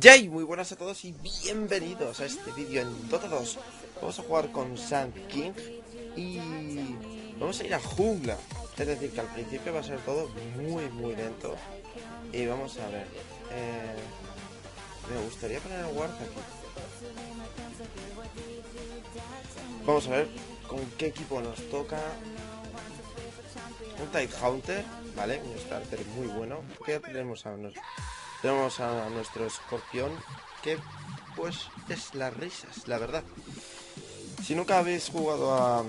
Yay, muy buenas a todos y bienvenidos a este vídeo en Dota 2. Vamos a jugar con Sand King y vamos a ir a jungla. Es decir, que al principio va a ser todo muy lento. Y vamos a ver, me gustaría poner el ward aquí. Vamos a ver con qué equipo nos toca. Un Tidehunter, vale, un starter muy bueno. ¿Qué tenemos a nosotros? Tenemos a nuestro escorpión, que pues es las risas, la verdad. Si nunca habéis jugado a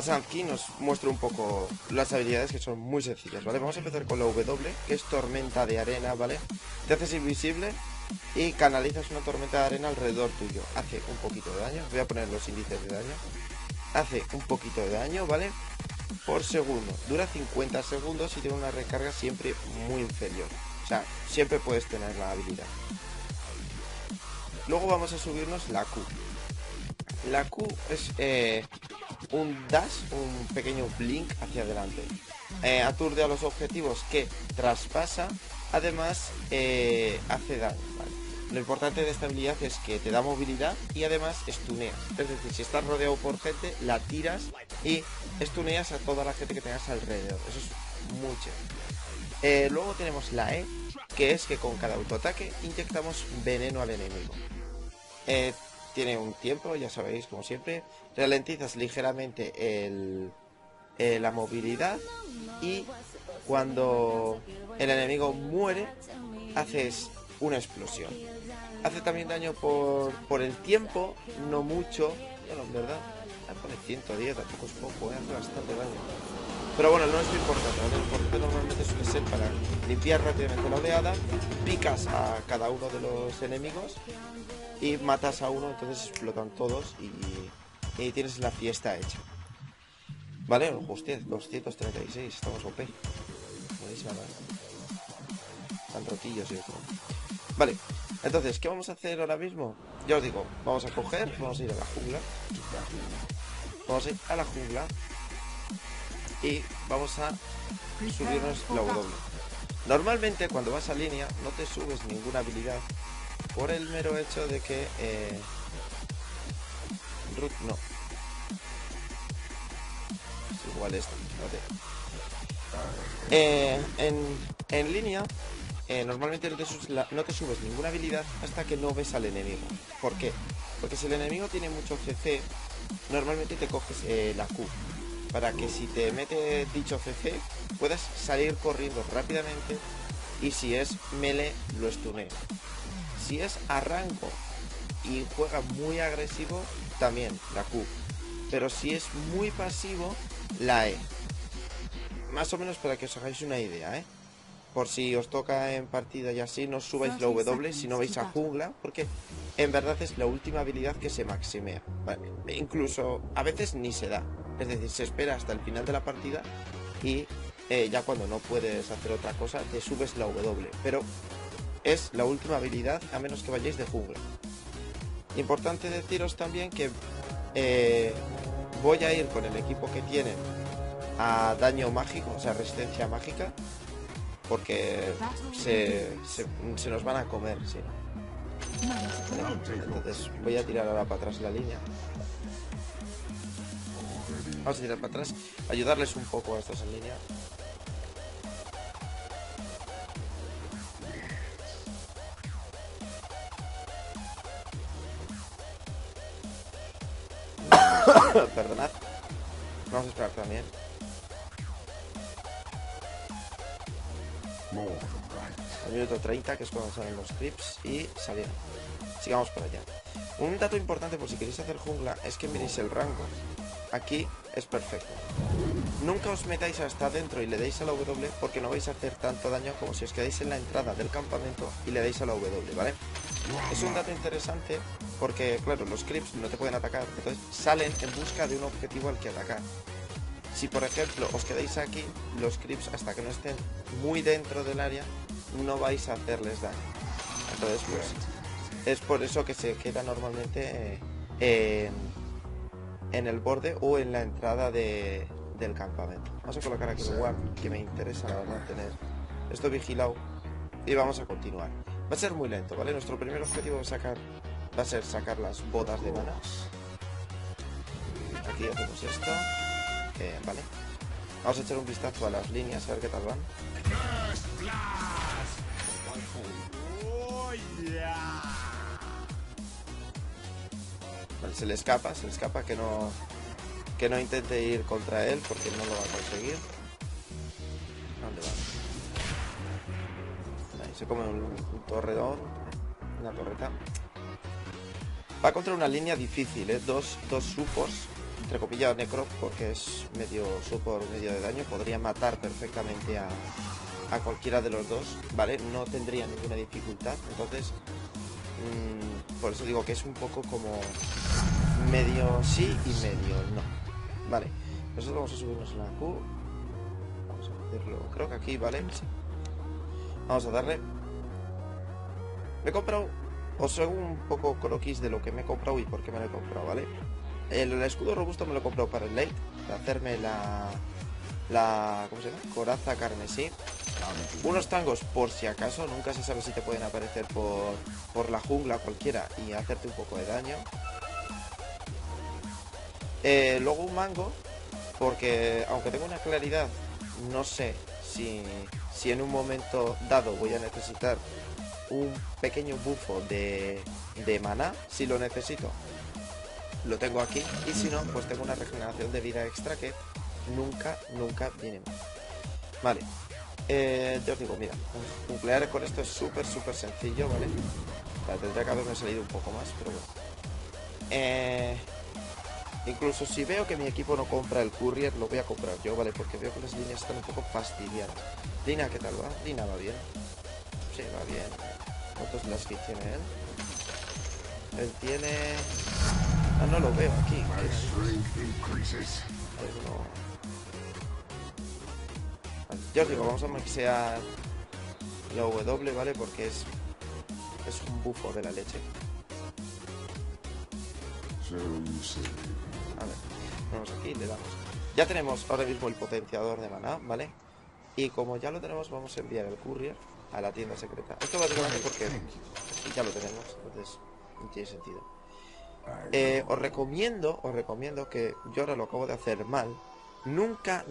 Sand King, os muestro un poco las habilidades, que son muy sencillas, ¿vale? Vamos a empezar con la W, que es tormenta de arena, ¿vale? Te haces invisible y canalizas una tormenta de arena alrededor tuyo. Hace un poquito de daño, voy a poner los índices de daño. Hace un poquito de daño, ¿vale? Por segundo, dura 50 segundos y tiene una recarga siempre muy inferior. O sea, siempre puedes tener la habilidad. Luego vamos a subirnos la Q. La Q es un dash, un pequeño blink hacia adelante. Aturde a los objetivos que traspasa. Además, hace daño, ¿vale? Lo importante de esta habilidad es que te da movilidad y además stuneas. Es decir, si estás rodeado por gente, la tiras y stuneas a toda la gente que tengas alrededor. Eso es muy chévere. Luego tenemos la E, que es que con cada autoataque inyectamos veneno al enemigo. Tiene un tiempo, ya sabéis, como siempre. Ralentizas ligeramente la movilidad y cuando el enemigo muere, haces una explosión. Hace también daño por el tiempo, no mucho. Bueno, en verdad, por el 110, tampoco es poco, hace bastante daño. Pero bueno, no es lo importante, lo importante normalmente suele ser para limpiar rápidamente la oleada, picas a cada uno de los enemigos y matas a uno, entonces explotan todos y tienes la fiesta hecha. Vale, hostia, 236, estamos OP. Buenísima, ¿vale? Tan rotillos y otro. Vale, entonces, ¿qué vamos a hacer ahora mismo? Ya os digo, vamos a coger, vamos a ir a la jungla. Vamos a ir a la jungla. Y vamos a subirnos la W. Normalmente cuando vas a línea no te subes ninguna habilidad por el mero hecho de que root no es igual esto, ¿vale? En línea normalmente no te subes ninguna habilidad hasta que no ves al enemigo. ¿Por qué? Porque si el enemigo tiene mucho CC, normalmente te coges la Q, para que si te mete dicho CC puedas salir corriendo rápidamente y si es melee lo stuneas. Si es arranco y juega muy agresivo, también la Q. Pero si es muy pasivo, la E. Más o menos para que os hagáis una idea, ¿eh? Por si os toca en partida y así, no subáis la W si no vais a jungla, porque en verdad es la última habilidad que se maximea. Vale. Incluso a veces ni se da. Es decir, se espera hasta el final de la partida y ya cuando no puedes hacer otra cosa te subes la W. Pero es la última habilidad a menos que vayáis de jungla. Importante deciros también que voy a ir con el equipo que tiene a daño mágico, o sea resistencia mágica, porque se nos van a comer, sí. Entonces voy a tirar ahora para atrás la línea. Vamos a tirar para atrás, ayudarles un poco a estos en línea. Perdonad. Vamos a esperar también. El minuto 30, que es cuando salen los creeps, y salieron. Sigamos por allá. Un dato importante por si queréis hacer jungla es que miréis el rango. Aquí es perfecto. Nunca os metáis hasta adentro y le deis a la W, porque no vais a hacer tanto daño como si os quedáis en la entrada del campamento y le deis a la W, ¿vale? Es un dato interesante porque, claro, los creeps no te pueden atacar, entonces salen en busca de un objetivo al que atacar. Si, por ejemplo, os quedáis aquí, los creeps, hasta que no estén muy dentro del área, no vais a hacerles daño. Entonces, pues, es por eso que se queda normalmente en el borde o en la entrada del campamento. Vamos a colocar aquí un ward, que me interesa la verdad tener esto vigilado, y vamos a continuar. Va a ser muy lento, ¿vale? Nuestro primer objetivo va a ser sacar las botas de mana. Aquí hacemos esto. Vale. Vamos a echar un vistazo a las líneas, a ver qué tal van. Vale, se le escapa, que no intente ir contra él porque no lo va a conseguir. ¿Dónde va? Ahí se come un torredón, una torreta. Va contra una línea difícil, ¿eh? Dos supports, entre comillas necro, porque es medio support, medio de daño. Podría matar perfectamente a cualquiera de los dos, ¿vale? No tendría ninguna dificultad, entonces... por eso digo que es un poco como medio sí y medio no. Vale, nosotros vamos a subirnos a la Q. Vamos a hacerlo, creo que aquí, ¿vale? Vamos a darle. Me he comprado, os hago un poco croquis de lo que me he comprado y por qué me lo he comprado, ¿vale? El escudo robusto me lo he comprado para el late, para hacerme la ¿cómo se llama? Coraza carmesí. Unos tangos por si acaso, nunca se sabe si te pueden aparecer por la jungla cualquiera y hacerte un poco de daño. Luego un mango, porque aunque tengo una claridad, no sé si en un momento dado voy a necesitar un pequeño bufo de maná. Si lo necesito, lo tengo aquí, y si no, pues tengo una regeneración de vida extra que nunca viene mal. Vale. Yo os digo, mira, nuclear con esto es súper sencillo, ¿vale? Vale, tendría que haberme salido un poco más, pero bueno. Incluso si veo que mi equipo no compra el courier, lo voy a comprar yo, ¿vale? Porque veo que las líneas están un poco fastidiadas. Lina, ¿qué tal va? Lina va bien. Sí, va bien. ¿Cuántos laskis tiene él? Él tiene... Ah, no lo veo aquí. Yo os digo, vamos a maxear la W, ¿vale? Porque es un bufo de la leche. A ver, vamos aquí, le damos. Ya tenemos ahora mismo el potenciador de maná, ¿vale? Y como ya lo tenemos, vamos a enviar el courier a la tienda secreta. Esto va a tener porque ya lo tenemos, entonces no tiene sentido. Os recomiendo que yo ahora lo acabo de hacer mal. Nunca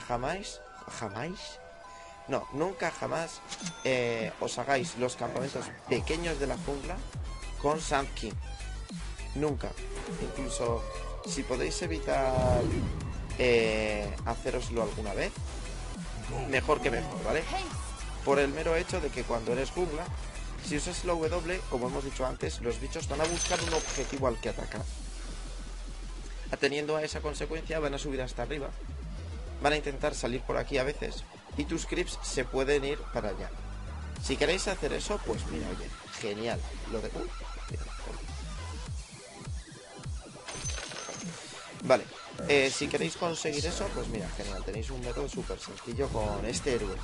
jamás os hagáis los campamentos pequeños de la jungla con Sand King. Nunca. Incluso si podéis evitar hacéroslo alguna vez, mejor que mejor, ¿vale? Por el mero hecho de que cuando eres jungla, si usas la W, como hemos dicho antes, los bichos van a buscar un objetivo al que atacar. Ateniendo a esa consecuencia, van a subir hasta arriba, van a intentar salir por aquí a veces, y tus creeps se pueden ir para allá. Si queréis hacer eso, pues mira, oye, genial. Lo de... Vale, si queréis conseguir eso, pues mira, genial. Tenéis un método súper sencillo con este héroe.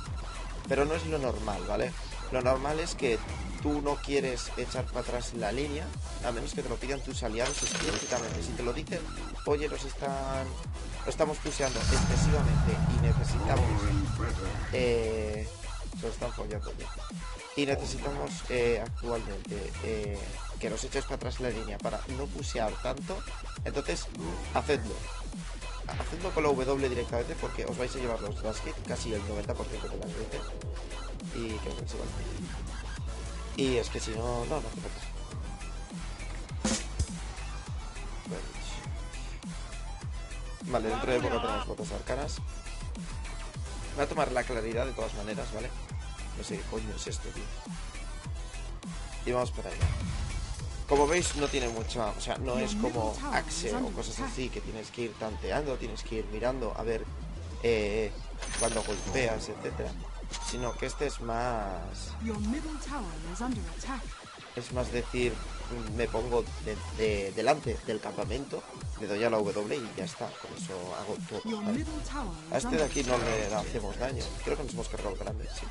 Pero no es lo normal, ¿vale? Lo normal es que tú no quieres echar para atrás la línea, a menos que te lo pidan tus aliados explícitamente. Si te lo dicen, oye, lo estamos puseando excesivamente y necesitamos... se lo están follando bien. Y necesitamos actualmente que nos eches para atrás la línea para no pusear tanto. Entonces, hacedlo. Hacedlo con la W directamente porque os vais a llevar los baskets casi el 90% de las veces. Y creo que se va a... Y es que si no, no hace falta. Vale, dentro de poco tenemos botas arcanas. Voy a tomar la claridad de todas maneras, ¿vale? No sé qué coño es esto, tío. Y vamos para allá. Como veis, no tiene mucha... O sea, no es como Axe o cosas así que tienes que ir tanteando, tienes que ir mirando a ver cuando golpeas, etcétera. Sino que este es más... Es más decir, me pongo delante del campamento, le doy a la W y ya está, con eso hago todo, ¿vale? A este de aquí no le hacemos daño, creo que nos hemos cargado grande, sí.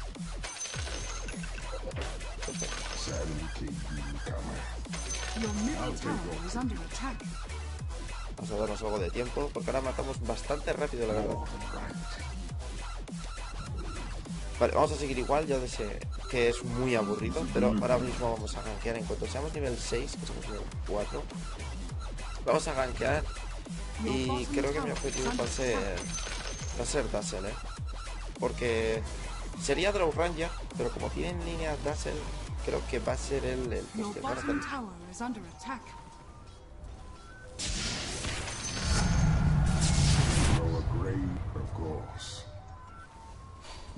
Vamos a darnos algo de tiempo, porque ahora matamos bastante rápido, la verdad. Vale, vamos a seguir igual, ya sé que es muy aburrido, pero ahora mismo vamos a gankear en cuanto seamos nivel 6, que somos nivel 4. Vamos a gankear y creo que mi objetivo va a ser Dazzle, porque sería Drow Ranger, pero como tienen línea Dazzle, creo que va a ser el que va a estar.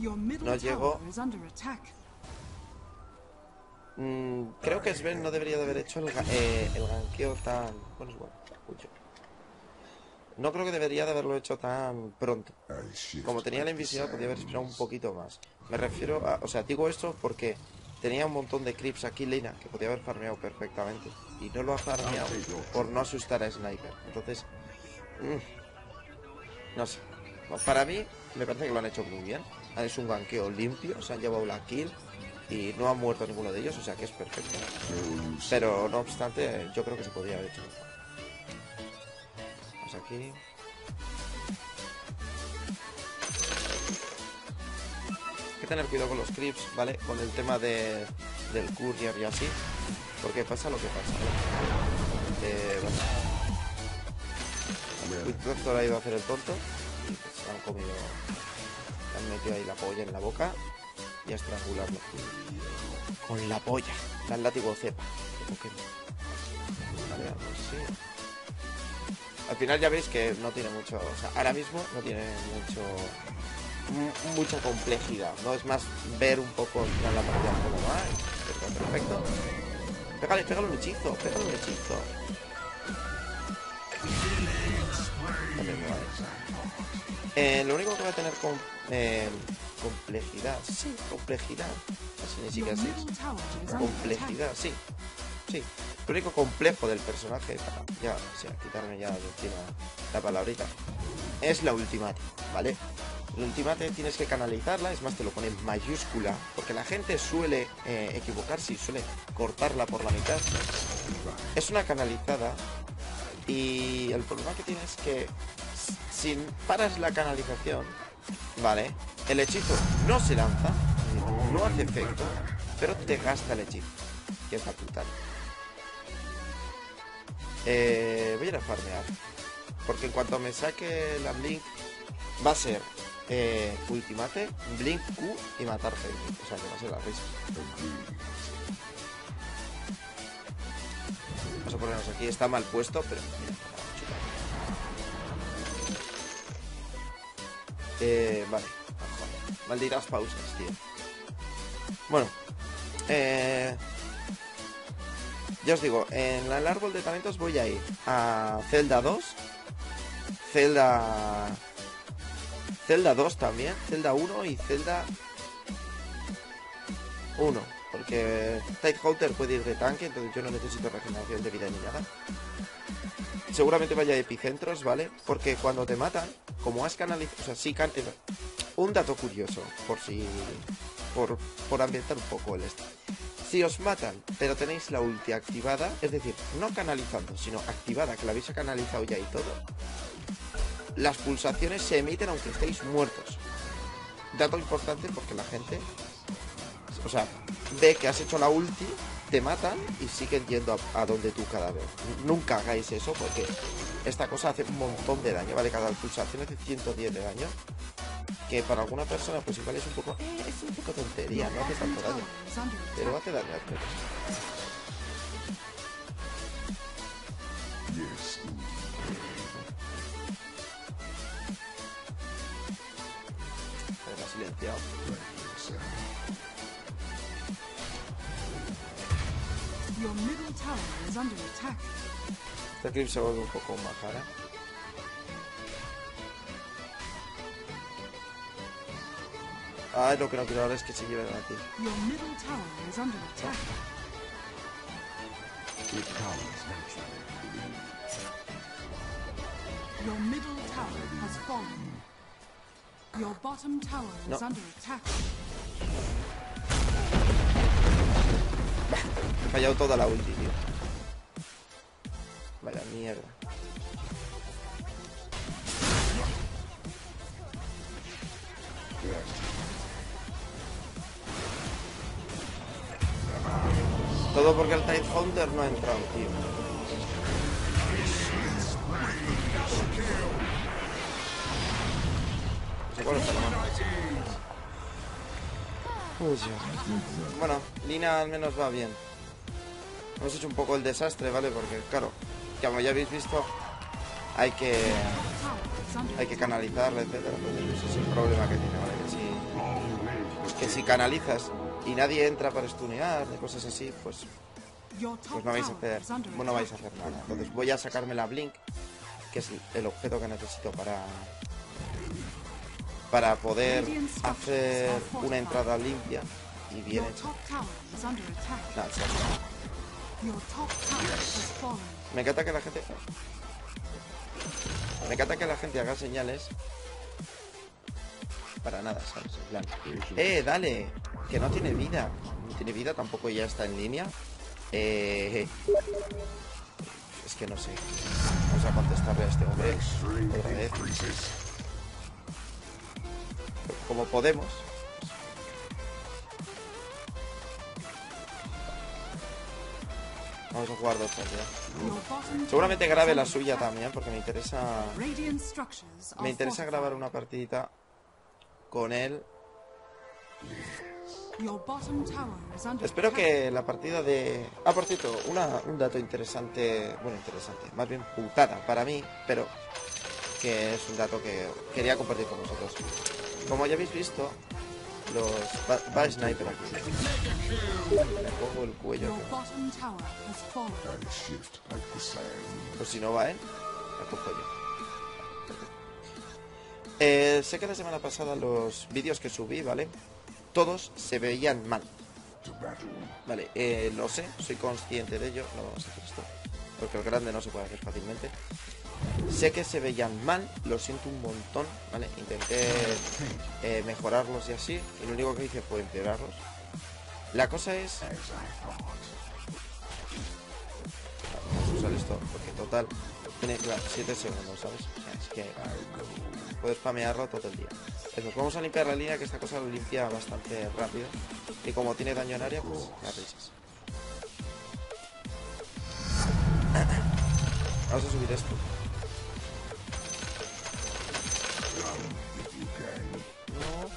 No llegó. Creo que Sven no debería de haber hecho el ganqueo tan... Bueno, es bueno, escucho. No creo que debería de haberlo hecho tan pronto. Como tenía la invisibilidad, podía haber esperado un poquito más. Me refiero a... O sea, digo esto porque tenía un montón de creeps aquí Lina, que podía haber farmeado perfectamente. Y no lo ha farmeado por no asustar a Sniper. Entonces... no sé. Para mí, me parece que lo han hecho muy bien. Es un ganqueo limpio, se han llevado la kill y no ha muerto ninguno de ellos, o sea que es perfecto. Pero no obstante, yo creo que se podría haber hecho mejor. Vamos aquí. Hay que tener cuidado con los creeps, ¿vale? Con el tema del courier y así, porque pasa lo que pasa, ¿eh? Bueno. Witch Doctor ha ido a hacer el tonto y se han comido... Han metido ahí la polla en la boca y a estrangularlo con la polla, el látigo cepa. Vale, vamos, sí. Al final ya veis que no tiene mucho, o sea, ahora mismo no tiene mucha complejidad, no es más ver un poco en la partida como va. Perfecto. Pégale un hechizo, Vale, lo único que va a tener con complejidad, sí, complejidad, sí. Lo único complejo del personaje, para ya, o sea, quitarme ya de encima la palabrita, es la ultimate, ¿vale? La ultimate tienes que canalizarla, es más, te lo pone en mayúscula, porque la gente suele equivocarse y suele cortarla por la mitad. Es una canalizada y el problema que tienes es que si paras la canalización, vale, el hechizo no se lanza, no hace efecto, pero te gasta el hechizo. Y es facultad. Voy a ir a farmear, porque en cuanto me saque la blink, va a ser ultimate, blink Q y matar gente. O sea que va a ser la risa. Vamos a ponernos aquí, está mal puesto, pero mira. Vale, malditas pausas, tío. Bueno, ya os digo, en el árbol de talentos voy a ir a celda 2, celda 2 también, celda 1 y celda 1, porque Tidehunter puede ir de tanque, entonces yo no necesito regeneración de vida ni nada. Seguramente vaya a epicentros, ¿vale? Porque cuando te matan, como has canalizado... O sea, sí can... Un dato curioso, por si... Por ambientar un poco el este. Si os matan, pero tenéis la ulti activada, es decir, no canalizando, sino activada, que la habéis canalizado ya y todo, las pulsaciones se emiten aunque estéis muertos. Dato importante porque la gente... O sea, ve que has hecho la ulti... Te matan y siguen yendo a donde tú cada vez. Nunca hagáis eso porque esta cosa hace un montón de daño, ¿vale? Cada pulsación hace 110 de daño. Que para alguna persona, pues igual es un poco... es un poco tontería, no hace tanto daño. Pero hace daño al menos. Era silenciado. Este clip se vuelve un poco majara. Ah, lo que no quiero ahora es que se lleven aquí. He fallado toda la ulti, tío. Vaya mierda. Todo porque el Tidehunter no ha entrado, tío. Bueno, está mal. Bueno, Lina al menos va bien. Hemos hecho un poco el desastre, ¿vale? Porque, claro, como ya habéis visto, hay que canalizarla, etcétera. Ese es el problema que tiene, ¿vale? Que si canalizas y nadie entra para stunear y cosas así, pues no vais a hacer nada. Entonces voy a sacarme la Blink, que es el objeto que necesito para poder hacer una entrada limpia y bien hecha. No, me encanta que la gente haga señales para nada, ¿sabes? En plan, dale, que no tiene vida. No tiene vida, tampoco ya está en línea. Es que no sé. Vamos a contestarle a este hombre otra vez. Como podemos. Vamos a jugar 2 ya. Seguramente grabe la suya también, porque me interesa grabar una partidita con él. Espero que la partida de... Ah, por cierto, un dato interesante. Bueno, interesante, más bien putada para mí, pero que es un dato que quería compartir con vosotros. Como ya habéis visto, va el Sniper aquí. Le pongo el cuello pues si no va él, le pongo yo. Sé que la semana pasada los vídeos que subí, ¿vale? Todos se veían mal. Vale, lo sé, soy consciente de ello. No vamos a hacer esto, porque el grande no se puede hacer fácilmente. Sé que se veían mal, lo siento un montón, ¿vale? Intenté mejorarlos y así, y lo único que hice fue empeorarlos. La cosa es... Vamos a usar esto, porque total... Tiene, claro, 7 segundos, ¿sabes? O sea, es que puedes spamearlo todo el día. Entonces, vamos a limpiar la línea, que esta cosa lo limpia bastante rápido. Y como tiene daño en área, pues las risas. Vamos a subir esto. No.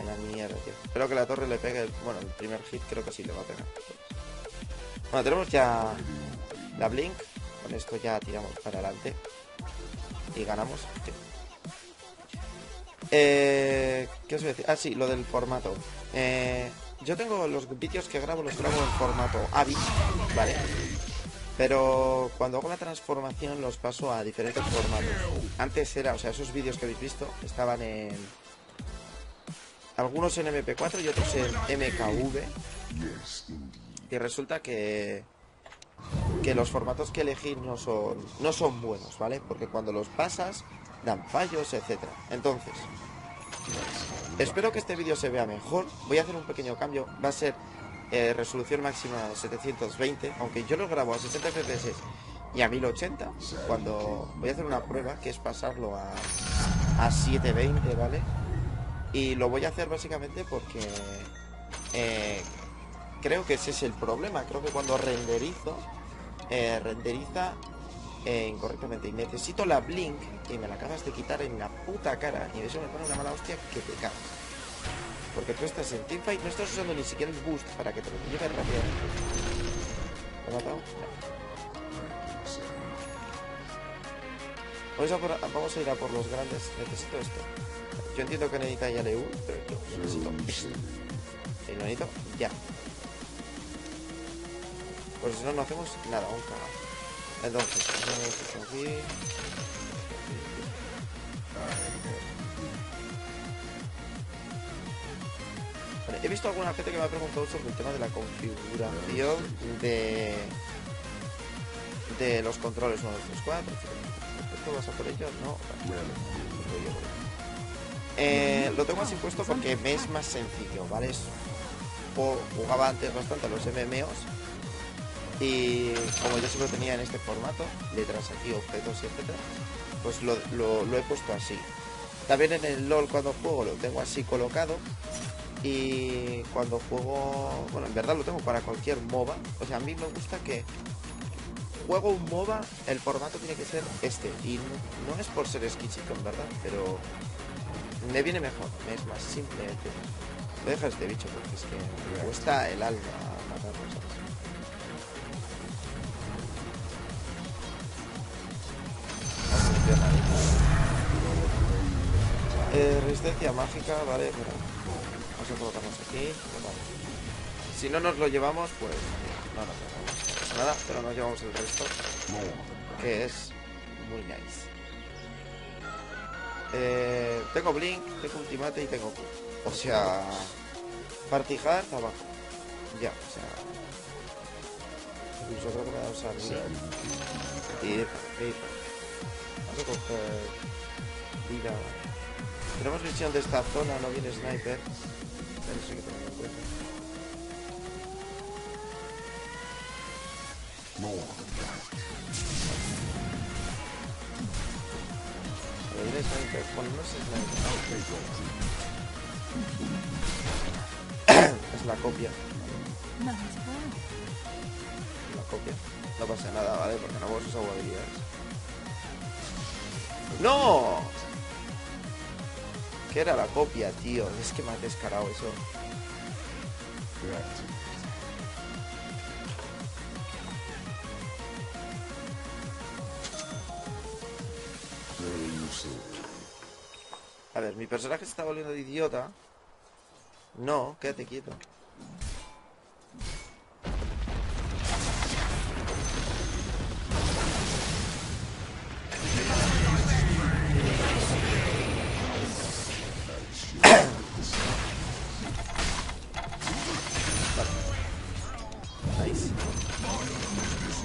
En la mierda, tío. Espero que la torre le pegue. Bueno, el primer hit creo que sí le va a pegar. Bueno, tenemos ya la Blink. Con esto ya tiramos para adelante y ganamos. Sí. ¿Qué os voy a decir? Ah, sí, lo del formato. Yo tengo los vídeos que grabo, los grabo en formato AVI, ¿vale? Pero cuando hago la transformación los paso a diferentes formatos. Antes era, o sea, esos vídeos que habéis visto estaban en... Algunos en MP4 y otros en MKV. Y resulta que los formatos que elegí no son buenos, ¿vale? Porque cuando los pasas dan fallos, etcétera. Entonces, espero que este vídeo se vea mejor. Voy a hacer un pequeño cambio. Va a ser resolución máxima 720, aunque yo lo grabo a 60 fps y a 1080. Cuando voy a hacer una prueba, que es pasarlo a 720, ¿vale? Y lo voy a hacer básicamente porque creo que ese es el problema. Creo que cuando renderizo renderiza incorrectamente. Y necesito la Blink, y me la acabas de quitar en la puta cara. Y eso me pone una mala hostia que te cagas. Porque tú estás en teamfight, no estás usando ni siquiera el boost para que te lo lleve rápidamente. ¿Lo he matado? No. Vamos a ir a por los grandes. Necesito esto. Yo entiendo que necesita ya LU, pero yo necesito esto. Y lo necesito ya. Porque si no, no hacemos nada, un cagado. Entonces, vamos aquí. Vale, he visto alguna gente que me ha preguntado sobre el tema de la configuración de los controles 1, 2, 3, 4. ¿Esto vas a por ello? No. Lo tengo así puesto porque me es más sencillo, ¿vale? Jugaba antes bastante a los MMOs. Y como yo siempre tenía en este formato, letras aquí, objetos, etcétera, pues lo he puesto así. También en el LOL cuando juego lo tengo así colocado. Y cuando juego, bueno, en verdad lo tengo para cualquier MOBA. O sea, a mí me gusta que juego un MOBA, el formato tiene que ser este. Y no es por ser exquisito, en verdad, pero me viene mejor, me es más simple. Voy a dejar este bicho porque es que me cuesta el alma matar cosas. Resistencia mágica, vale, pero vamos a colocarnos aquí. Si no nos lo llevamos, pues no nos llevamos nada, pero nos llevamos el resto, que es muy nice. Tengo blink, tengo ultimate y tengo Q. O sea, partijar abajo. Ya, o sea, yo creo que me voy a usar blink. Vamos a coger vida. Tenemos visión de esta zona, no viene sniper. Pero sí que tengo en cuenta. Pero viene sniper, bueno, no es sniper. Es la copia. La copia. No pasa nada, ¿vale? Porque no vamos a usar habilidades. ¡No! Que era la copia, tío. Es que me ha descarado eso. A ver, mi personaje se está volviendo de idiota. No, quédate quieto.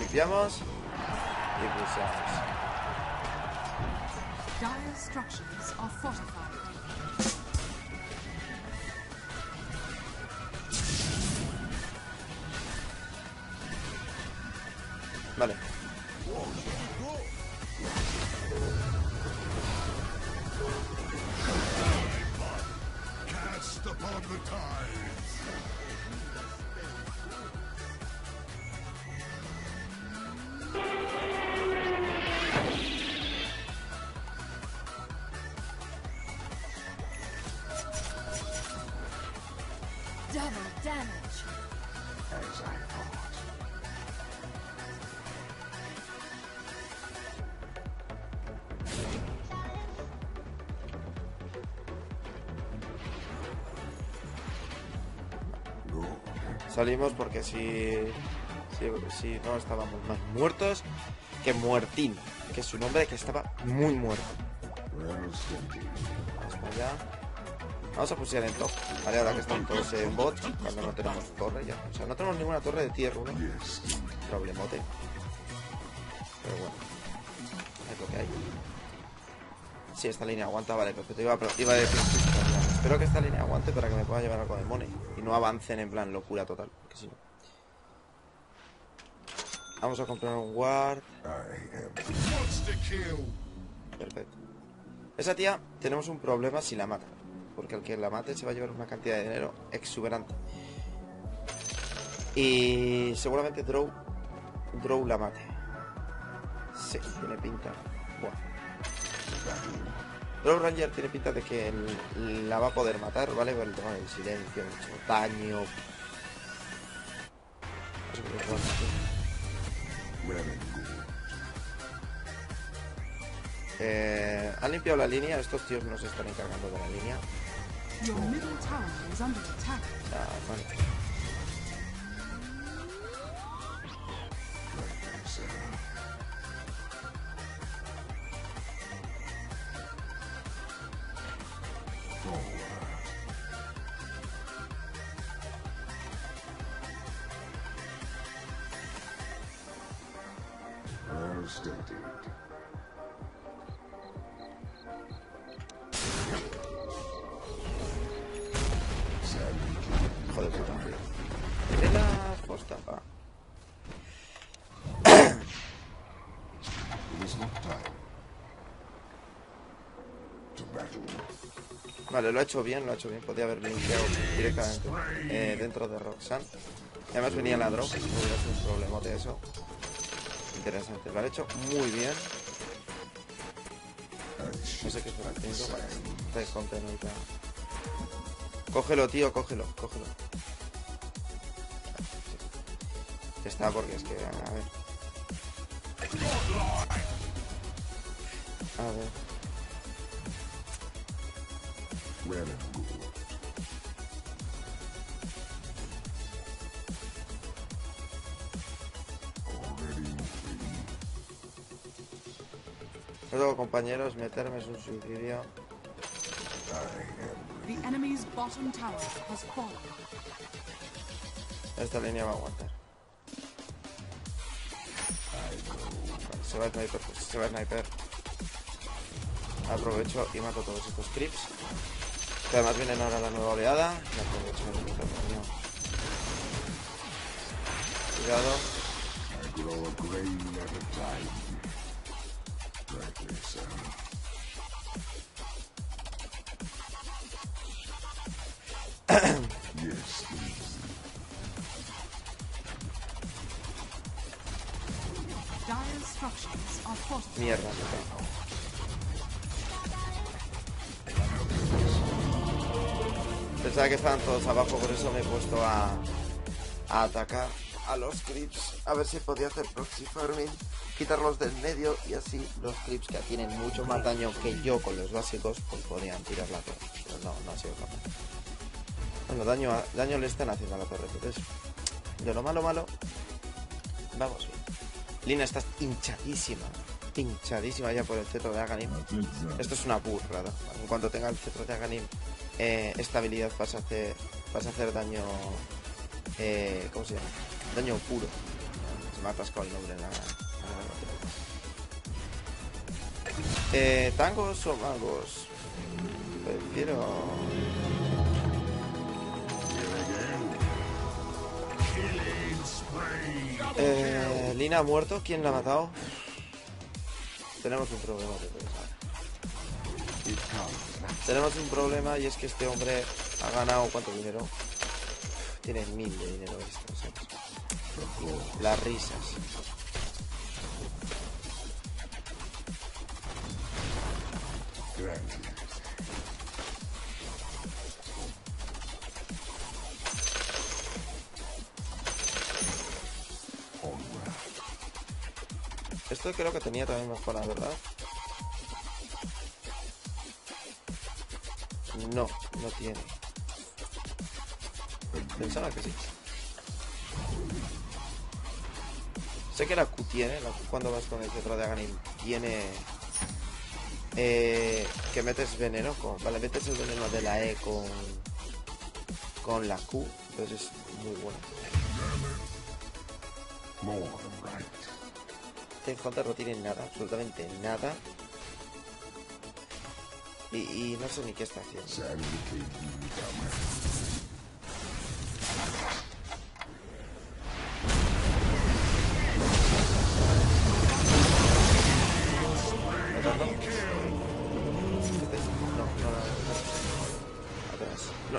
Limpiamos y pulsamos. Vale. Salimos porque si no estábamos más muertos que Muertín, que es su nombre, que estaba muy muerto. Vamos para allá. Vamos a pulsar en top. Vale, ahora que están todos en bot, cuando no tenemos torre ya. O sea, no tenemos ninguna torre de tierra, ¿no? Problemote. Pero bueno, es lo que hay. Si sí, esta línea aguanta, vale, perfecto. Iba a decir... Espero que esta línea aguante para que me pueda llevar algo de money y no avancen en plan locura total, porque si no. Vamos a comprar un ward. Perfecto. Esa tía tenemos un problema si la mata, porque el que la mate se va a llevar una cantidad de dinero exuberante. Y seguramente Drow la mate. Sí, tiene pinta. Buah. Drow Ranger tiene pinta de que la va a poder matar, ¿vale? Por el tema del silencio, mucho daño. Han limpiado la línea, estos tíos no se están encargando de la línea. Ah, vale. Hijo de puta. De la posta, va. Vale, Vale, lo ha hecho bien, podía haber limpiado directamente dentro de Roxanne. Además venía la drop, hubiera sido un problema de eso. Interesante, lo han hecho muy bien. No sé qué será el técnico, vale, está descontento. Cógelo, tío, cógelo, cógelo. Ya está, porque es que, a ver. A ver. Luego, compañeros, meterme es un suicidio. Esta línea va a aguantar. Vale, se va a sniper, pues, se va a sniper. Aprovecho y mato todos estos creeps. Que además vienen ahora la nueva oleada. La aprovecho de mi tamaño. Cuidado. Mierda, me cago. Pensaba que estaban todos abajo, por eso me he puesto a atacar a los creeps. A ver si podía hacer proxy farming, quitarlos del medio y así los creeps que tienen mucho más daño que yo con los básicos, pues podían tirar la torre. Pero no, no ha sido capaz. Bueno, daño le están haciendo a la torre, pero eso. De lo malo. Vamos. Lina, estás hinchadísima. Hinchadísima ya por el cetro de Aghanim. Esto es una burrada. En cuanto tenga el cetro de Aghanim, esta habilidad vas a hacer daño, ¿cómo se llama? Daño puro. Se me ha atascado el nombre en la... ¿Tangos o magos? Prefiero... ¿Lina ha muerto? ¿Quién la ha matado? Tenemos un problema de pensar. Tenemos un problema y es que este hombre ha ganado... ¿Cuánto dinero? Tiene 1000 de dinero esto, ¿sabes? Las risas. Esto creo que tenía también mejora, ¿verdad? No, no tiene. Pensaba que sí. Sé que la Q tiene, la Q cuando vas con el centro de Aghanim tiene... que metes veneno con... Vale, metes el veneno de la E con la Q. Entonces es muy bueno. Tidehunter no tiene nada, absolutamente nada. Y no sé ni qué está haciendo.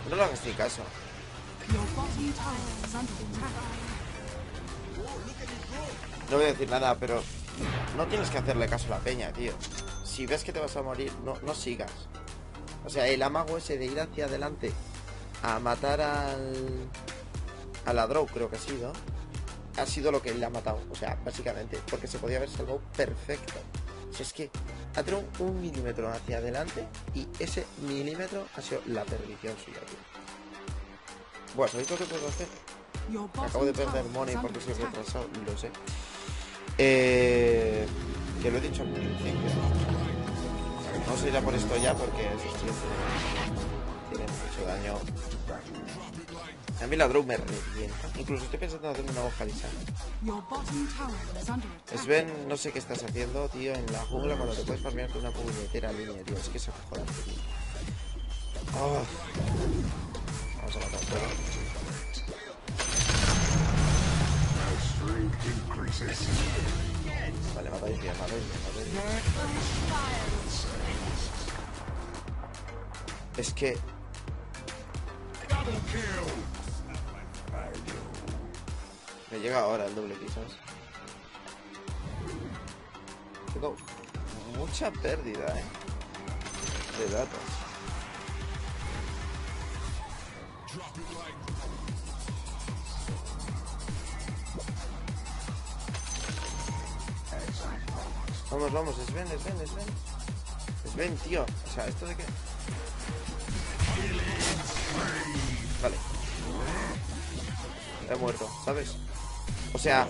No lo hagas ni caso. No voy a decir nada, pero no tienes que hacerle caso a la peña, tío. Si ves que te vas a morir, no sigas. O sea, el amago ese de ir hacia adelante a matar a la Drow, creo que ha sido lo que le ha matado. O sea, básicamente, porque se podía haber salvado perfecto. O sea, es que ha tirado un milímetro hacia adelante y ese milímetro ha sido la perdición suya, tío. Bueno, ¿sabéis lo que puedo hacer? Acabo de perder money porque soy retrasado, lo sé. Que lo he dicho en principio. Vamos a ir a por esto ya porque tiene mucho daño. A mí la Drow me revienta. Incluso estoy pensando en hacer una hoja lisa. Sven, no sé qué estás haciendo, tío, en la jungla cuando te puedes farmear con una puñetera línea, tío. Es que se jodan. Oh. Vamos a matar todo. Vale, matáis bien, matáis bien, matáis bien. Es que... me llega ahora el doble quizás. Tengo mucha pérdida, de datos. Vamos, vamos, Sven. Sven, tío. O sea, esto de que... vale. He muerto, ¿sabes? O sea...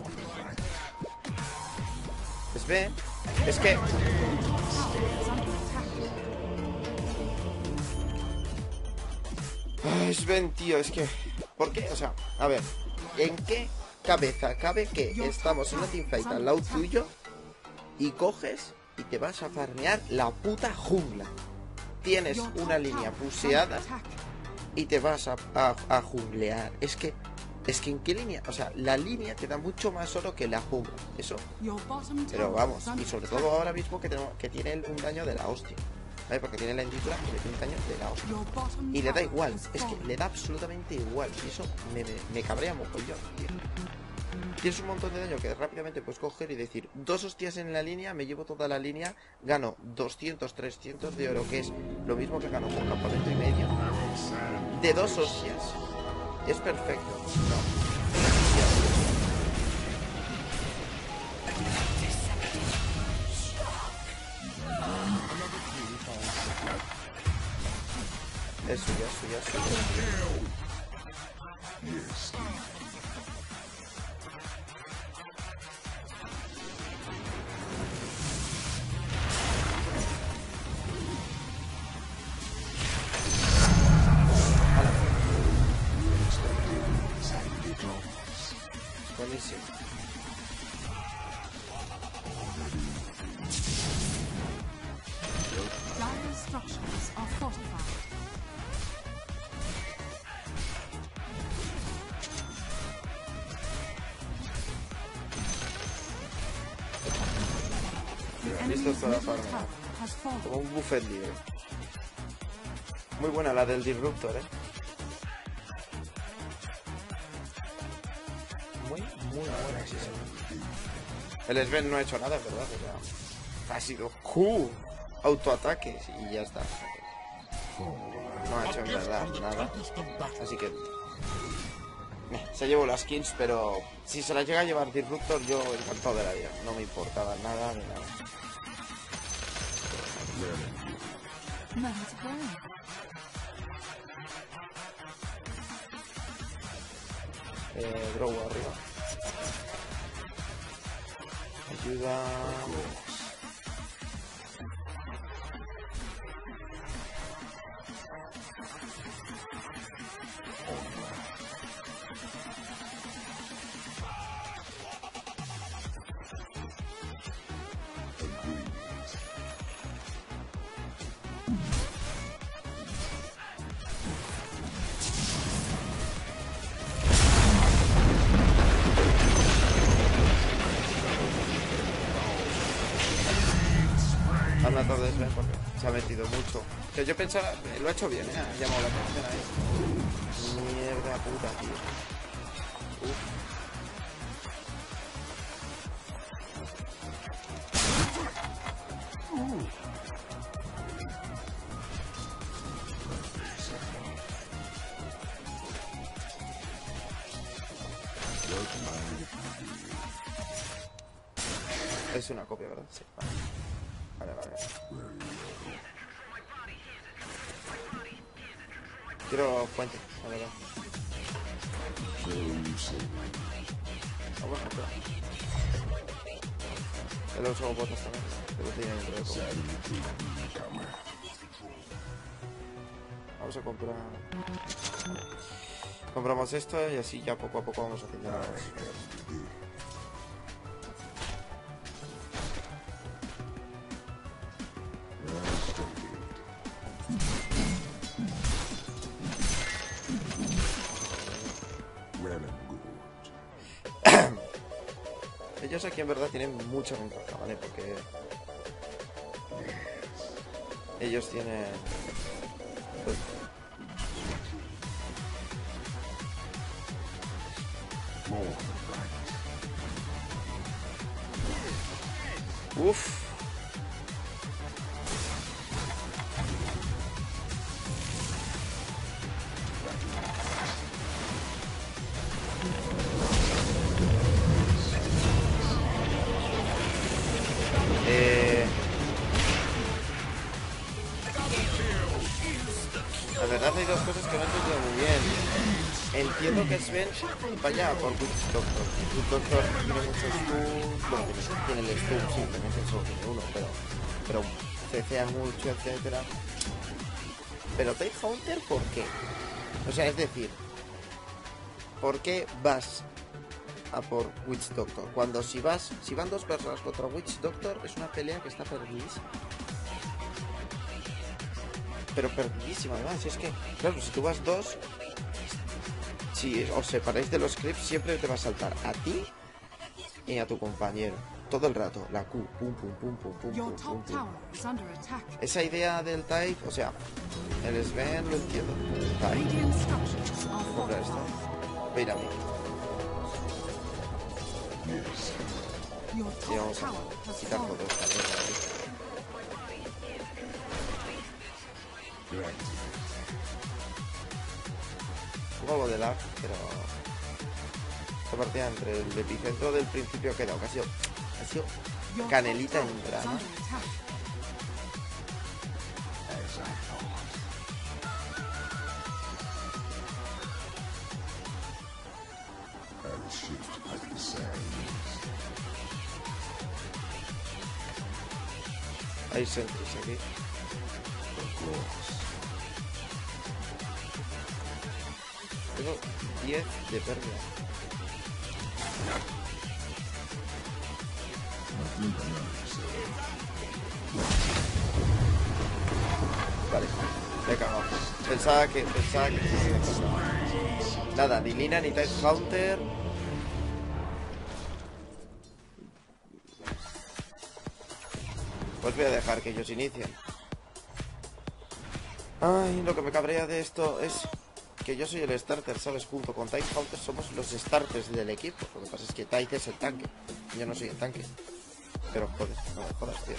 Sven... es que... ay, Sven, tío, es que... ¿por qué? O sea, a ver... ¿en qué cabeza cabe que estamos en una teamfight al lado tuyo y coges y te vas a farmear la puta jungla? Tienes una línea puseada y te vas a junglear. Es que en qué línea, o sea, la línea te da mucho más oro que la jungla, eso. Pero vamos, y sobre todo ahora mismo que tenemos, que tiene un daño de la hostia, ¿vale? Porque tiene la indígena que le tiene un daño de la hostia. Y le da igual, es que le da absolutamente igual. Y eso me cabrea mogollón, tío. Tienes un montón de daño que rápidamente puedes coger y decir, dos hostias en la línea, me llevo toda la línea, gano 200, 300 de oro, que es lo mismo que gano por campamento y medio. De dos hostias. Es perfecto. No. Eso ya. Buenísimo. Listo para farmear. Como un buffet libre. Muy buena la del Disruptor, eh. Muy buena, sí, sí. El Sven no ha hecho nada, ¿verdad? O sea, ha sido Q, autoataques y ya está. No ha hecho en verdad nada. Así que... se llevó las kills, pero si se las llega a llevar Disruptor, yo encantado de la vida. No me importaba nada ni nada. Drow arriba. Ayuda. Se ha metido mucho. O sea, yo pensaba, lo ha hecho bien, ¿eh? Ha llamado la atención ahí. Mierda puta, tío. Es una copia, ¿verdad? Sí, vale. Quiero puente, la verdad. Vamos a comprar. Ya lo uso con botas también. Debo tener dentro de comer. Vamos a comprar. Compramos esto y así ya poco a poco vamos haciendo nada. Ellos aquí en verdad tienen mucha ventaja, ¿vale? Porque ellos tienen Uf. La verdad hay dos cosas que no entiendo muy bien. Entiendo que Sven vaya por Witch Doctor. Witch Doctor tiene muchos stun, bueno, tiene el stun, simplemente solo tiene uno, pero CCA mucho, etcétera. Pero Tidehunter, ¿por qué? O sea, es decir, ¿por qué vas a por Witch Doctor? Cuando si van dos personas contra Witch Doctor, es una pelea que está perdidísima. Pero perdidísima, además, es que, claro, si tú vas dos, si os separáis de los creeps, siempre te va a saltar a ti y a tu compañero, todo el rato, la Q, pum, pum, pum, pum, pum, pum, pum, pum. Esa idea del Tide, o sea, el Sven lo entiendo, el Tide, voy a comprar esto, mira, y vamos a quitar todo esto. Hubo algo de lag, pero esta partida entre el epicentro del principio que he dado, que ha sido canelita en drama. Hay sentries aquí. Tengo 10 de pérdida. Vale, me he cagado. Pensaba que nada, ni Lina ni Tidehunter. Pues voy a dejar que ellos inicien. Ay, lo que me cabrea de esto es que yo soy el starter, ¿sabes? Junto con Tidehunter somos los starters del equipo. Lo que pasa es que Tide es el tanque. Yo no soy el tanque. Pero joder, no me jodas, tío.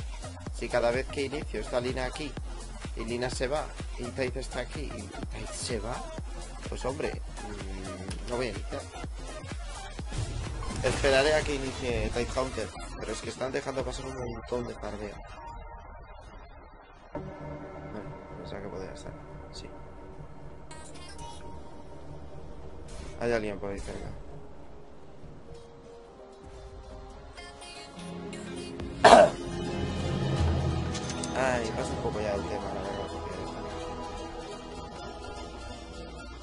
Si cada vez que inicio está Lina aquí, y Lina se va, y Tide está aquí, y Tide se va, pues hombre, no voy a iniciar. Esperaré a que inicie Tidehunter, pero es que están dejando pasar un montón de tardeo. Que podría estar, sí. Hay alguien por ahí cerca. Ay, pasa un poco ya el tema, la verdad.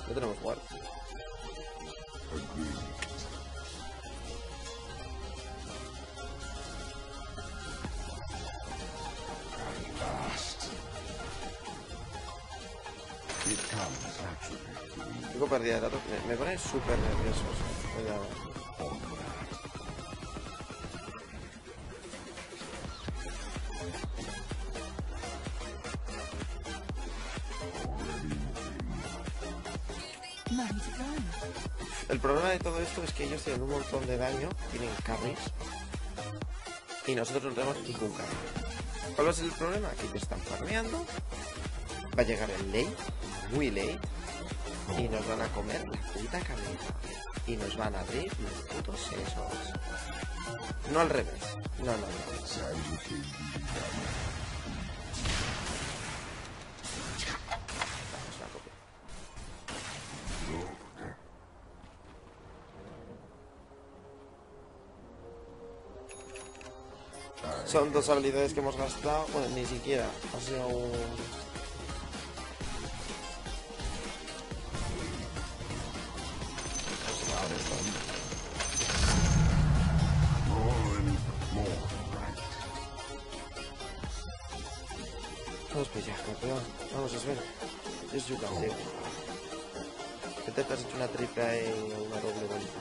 No tenemos guard. Tengo pérdida de datos, me ponen súper nerviosos. Cuidado. El problema de todo esto es que ellos tienen un montón de daño, tienen carries, y nosotros no tenemos ningún carry. ¿Cuál es el problema? Que ellos están farmeando, va a llegar el late, muy late, y nos van a comer la puta cabeza y nos van a abrir los putos sesos. No al revés. No. Son dos habilidades que hemos gastado. Bueno, ni siquiera. Ha sido un... Vamos a ver. Es yo campeón. ¿Qué te has hecho una triple A y una doble bonita?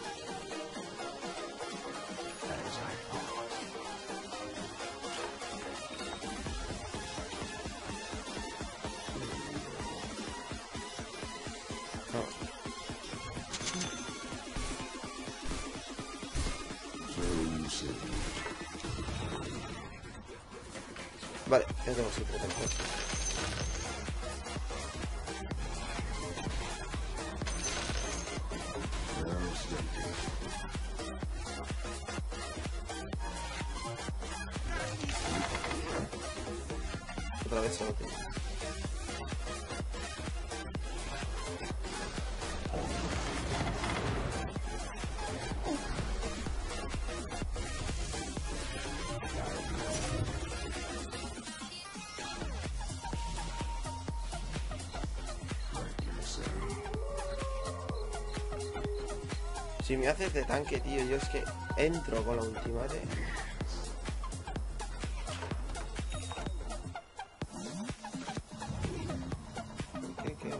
Vale, ya tenemos el protocolo. Otra vez solo tengo. Si me haces de tanque, tío, yo es que entro con la ultimate. ¿Qué?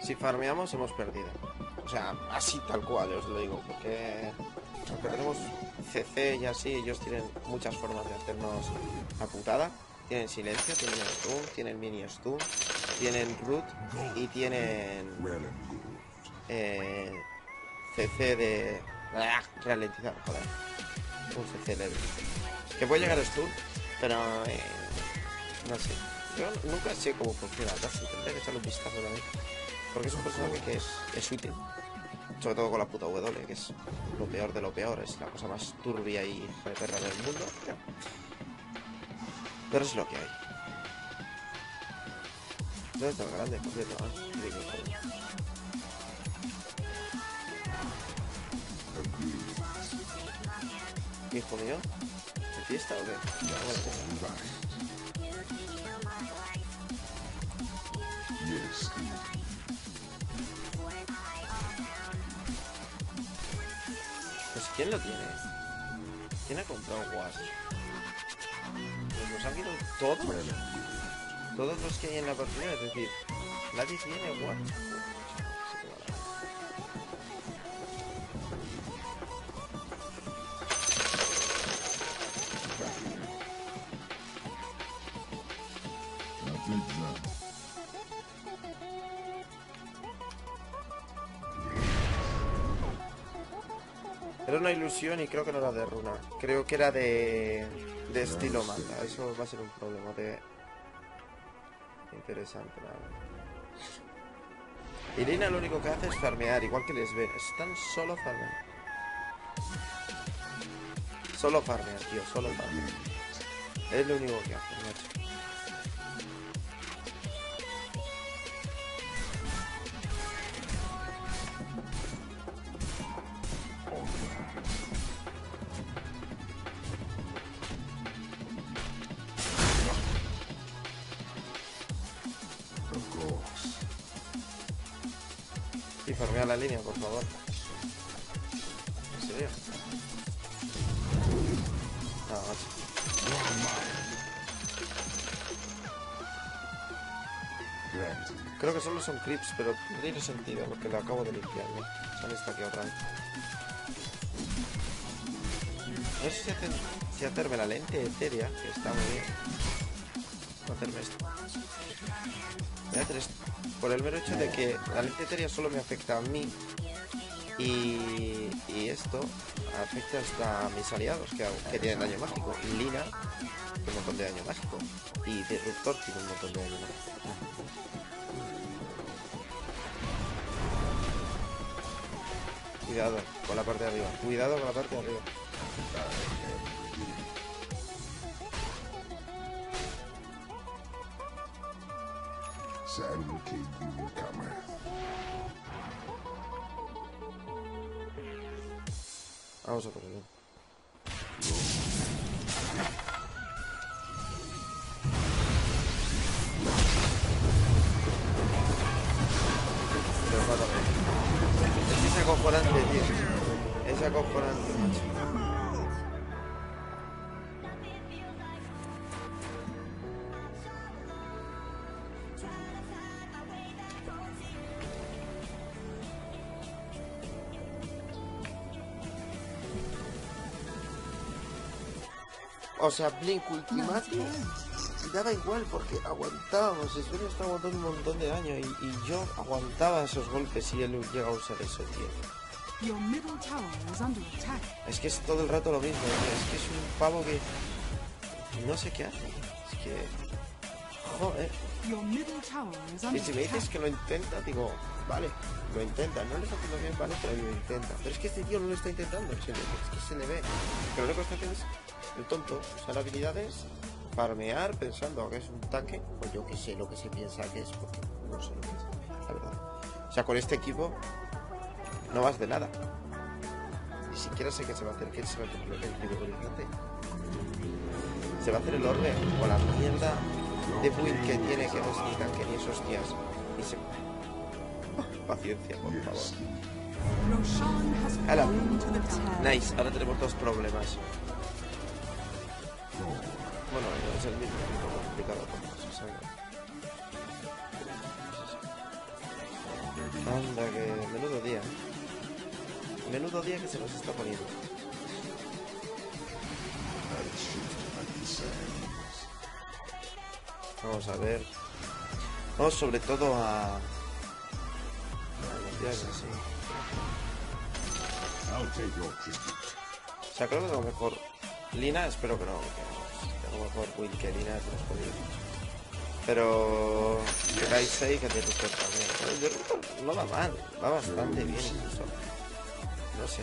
Si farmeamos hemos perdido. O sea, así tal cual, os lo digo, porque tenemos CC y así, ellos tienen muchas formas de hacernos la putada. Tienen silencio, tienen stun, tienen mini stun, tienen root y tienen CC de... ralentizar, joder. Un CC leve. Que puede llegar a stun, pero... no sé, yo nunca sé cómo funciona Dazzle, tendré que echarle un vistazo también, porque es un personaje que es útil, sobre todo con la puta W, que es lo peor de lo peor, es la cosa más turbia y perra del mundo, pero es lo que hay. No es tan grande, por cierto, hijo mío, ¿de fiesta o qué? Bueno, pues ¿quién lo tiene? ¿Quién ha comprado guas? Pues nos han quitado todos. Todos los que hay en la partida, es decir, nadie tiene guas. Era una ilusión y creo que no era de runa. Creo que era de estilo Manta. Eso va a ser un problema de... interesante, nada. Y Lina lo único que hace es farmear, igual que les ven. Es tan solo farmear. Solo farmear, tío, solo farmear. Es lo único que hace, macho. Y farmea la línea, por favor. ¿En serio? No, macho. Creo que solo son clips, pero tiene sentido porque lo acabo de limpiar, ¿no? Son esta aquí otra vez. No sé si hacerme la lente etérea, que está muy bien. Voy a hacerme esto. Voy a hacer esto. Por el mero hecho de que la lente etérea solo me afecta a mí y esto afecta hasta a mis aliados que tienen daño mágico. Lina tiene un montón de daño mágico y Disruptor tiene un montón de daño mágico. Cuidado con la parte de arriba, cuidado con la parte de arriba. Sand King newcomer. Vamos a por él. Pero mátame. Es acojonante, tío. Es acojonante, macho. O sea, Blink Ultimate daba igual porque aguantábamos. Sven está aguantando un montón de daño y yo aguantaba esos golpes y él llega a usar eso, tío. Es que es todo el rato lo mismo, tío. Es que es un pavo que no sé qué hace. Es que... joder. Y si me dices que lo intenta, digo, vale, lo intenta, no le está haciendo bien, vale, pero lo intenta. Pero es que este tío no lo está intentando, es que se le ve. Pero lo que está haciendo es el tonto, usar habilidades, farmear, pensando que es un tanque, pues yo que sé lo que se piensa que es, porque no sé lo que es, la verdad. O sea, con este equipo no vas de nada. Ni siquiera sé que se va a hacer, que se va a hacer lo que es. Se va a hacer el orbe o la mierda de build que tiene, que no es ni tanque ni esos tías. Y se... paciencia, por favor. ¡Hala! Nice, ahora tenemos dos problemas. Bueno, es el mismo, es un poco complicado cuando se salga. Anda, que... menudo día. Menudo día que se nos está poniendo. Vamos a ver. Vamos sobre todo a... ya es así. O sea, creo que tengo mejor Lina, espero que no, porque tengo mejor build que Lina, que no es jodido. Pero... llegáis ahí que tiene usted también. De ruta no va mal, va bastante bien incluso. No sé.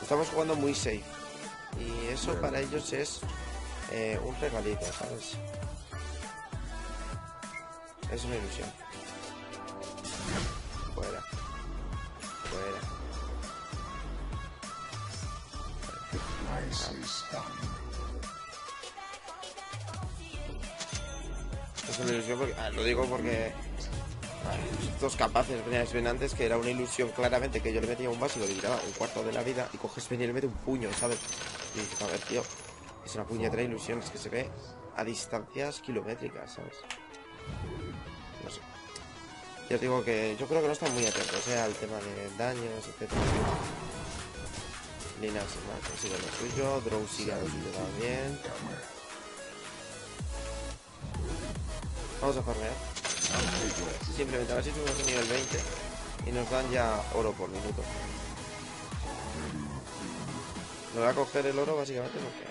Estamos jugando muy safe. Y eso para ellos es un regalito, ¿sabes? Es una ilusión. Fuera. Fuera. Es una ilusión porque... ah, lo digo porque... estos capaces, venías bien antes, que era una ilusión claramente, que yo le metía un vaso y lo liberaba un cuarto de la vida y coges Sven y le mete un puño, ¿sabes? Y dices, a ver, tío, es una puñetera ilusión, es que se ve a distancias kilométricas, ¿sabes? No sé. Ya os digo que yo creo que no están muy atentos al tema de daños, etc. Lina sigue lo suyo, Drow sigue lo suyo también. Vamos a farmear. Simplemente a ver si subimos un nivel 20 y nos dan ya oro por minuto. Nos va a coger el oro básicamente porque...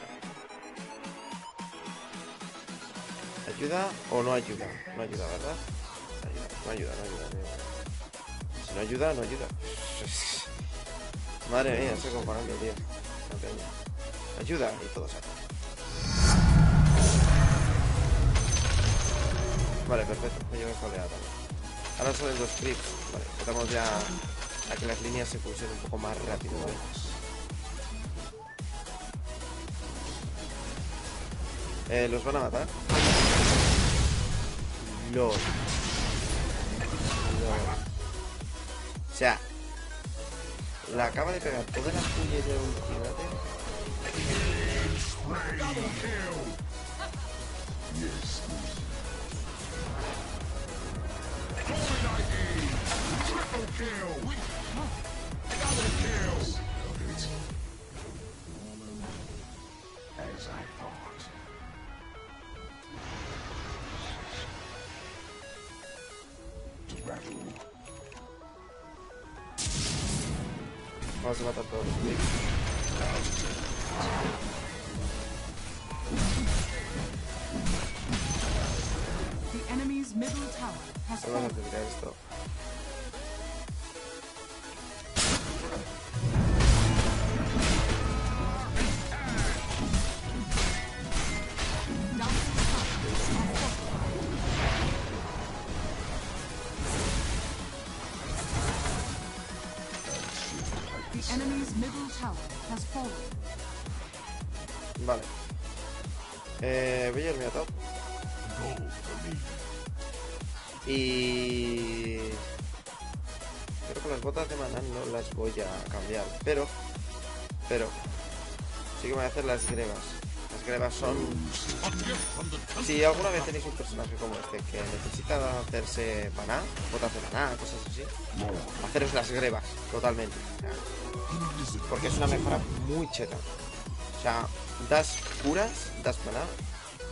¿ayuda o no ayuda? No ayuda, ¿verdad? No ayuda, no ayuda, no ayuda. Si no ayuda, no ayuda. Madre mía, estoy comparando, tío. Ayuda y todo sale. Vale, perfecto, me llevo esta oleada. Ahora salen los clips. Vale, tratamos ya a que las líneas se pulsen un poco más rápido, ¿vale? ¿Los van a matar? LOL. O sea, la acaba de pegar todas las puñetas de un... vamos a matar a todos los clics. Vamos a terminar esto. Vale. Voy a irme a top. Y... creo que las botas de maná no las voy a cambiar. Pero sí que voy a hacer las grebas. Las grebas son... Si alguna vez tenéis un personaje como este que necesita hacerse maná, botas de maná, cosas así, haceros las grebas, totalmente. Porque es una mejora muy cheta. O sea, das curas, das maná,